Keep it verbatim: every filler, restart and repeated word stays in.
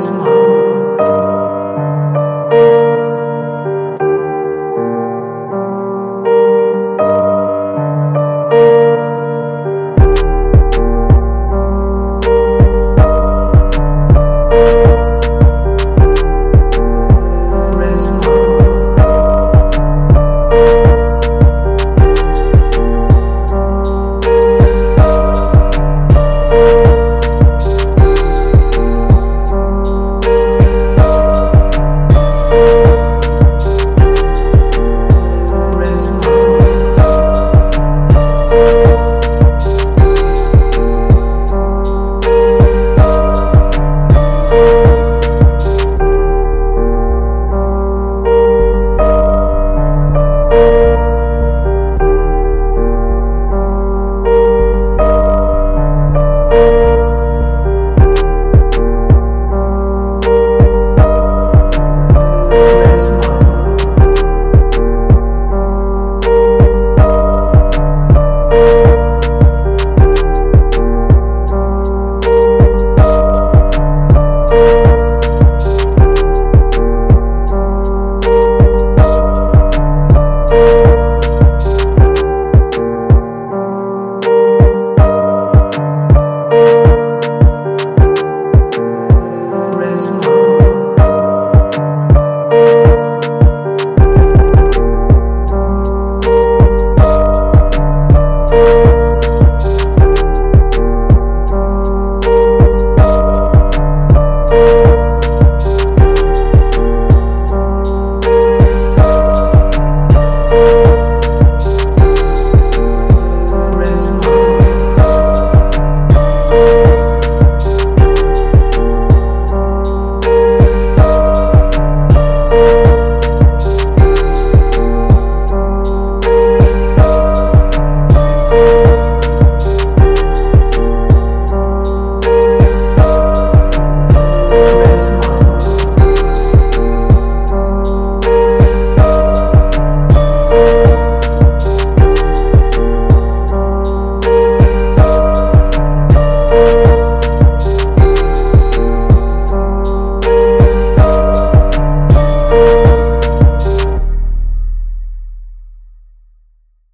tomorrow.